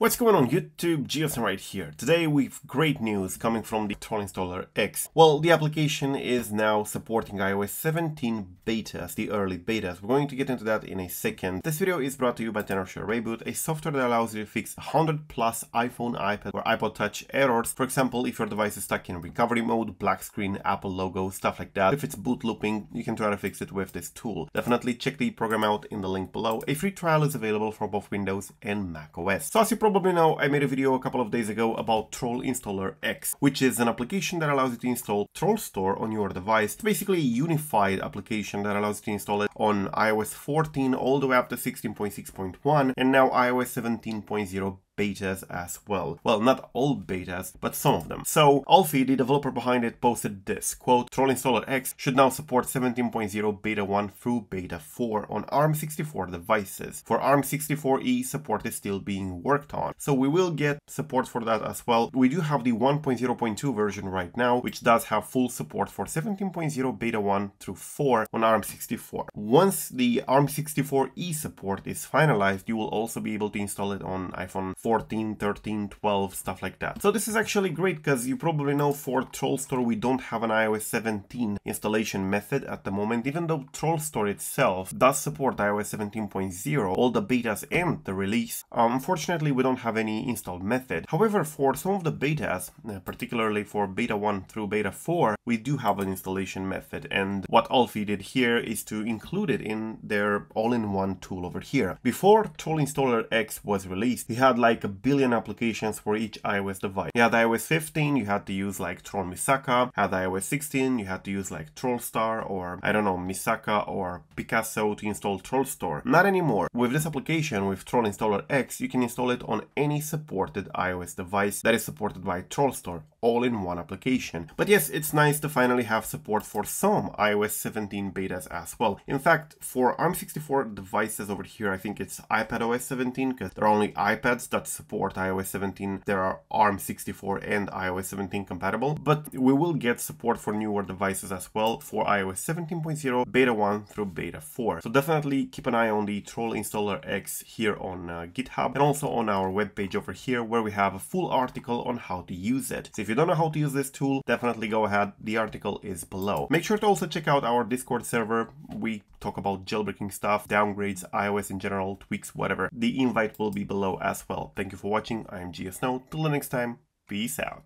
What's going on YouTube, GeoSn0w right here. Today we've great news coming from the TrollInstallerX. Well, the application is now supporting iOS 17 betas, the early betas. We're going to get into that in a second. This video is brought to you by Tenorshare Rayboot, a software that allows you to fix 100+ iPhone, iPad or iPod Touch errors. For example, if your device is stuck in recovery mode, black screen, Apple logo, stuff like that. If it's boot looping, you can try to fix it with this tool. Definitely check the program out in the link below. A free trial is available for both Windows and macOS. So as you probably know, I made a video a couple of days ago about TrollInstallerX, which is an application that allows you to install TrollStore on your device. It's basically a unified application that allows you to install it on iOS 14 all the way up to 16.6.1 and now iOS 17.0 betas as well. Well, not all betas, but some of them. So Alfie, the developer behind it, posted this, quote, TrollInstallerX should now support 17.0 beta 1 through beta 4 on ARM64 devices. For ARM64e, support is still being worked on. So we will get support for that as well. We do have the 1.0.2 version right now, which does have full support for 17.0 beta 1 through 4 on ARM64. Once the ARM64e support is finalized, you will also be able to install it on iPhone 14, 13, 12, stuff like that. So this is actually great because you probably know for TrollStore we don't have an iOS 17 installation method at the moment, even though TrollStore itself does support iOS 17.0, all the betas and the release. Unfortunately, we don't have any install method. However, for some of the betas, particularly for beta 1 through beta 4, we do have an installation method, and what Alfie did here is to include it in their all-in-one tool over here. Before TrollInstallerX was released, he had like a billion applications for each iOS device. You had iOS 15, you had to use like Troll Misaka. Had iOS 16, you had to use like TrollStar or I don't know, Misaka or Picasso to install TrollStore. Not anymore. With this application, with TrollInstallerX, you can install it on any supported iOS device that is supported by TrollStore, all in one application. But yes, it's nice to finally have support for some iOS 17 betas as well. In fact, for ARM64 devices over here, I think it's iPadOS 17 because there are only iPads that support iOS 17. There are ARM64 and iOS 17 compatible, but we will get support for newer devices as well for iOS 17.0 beta 1 through beta 4. So definitely keep an eye on the TrollInstallerX here on GitHub and also on our webpage over here where we have a full article on how to use it. So if you don't know how to use this tool, definitely go ahead. The article is below. Make sure to also check out our Discord server. We talk about jailbreaking stuff, downgrades, iOS in general, tweaks, whatever. The invite will be below as well. Thank you for watching. I'm GeoSn0w. Till the next time, peace out.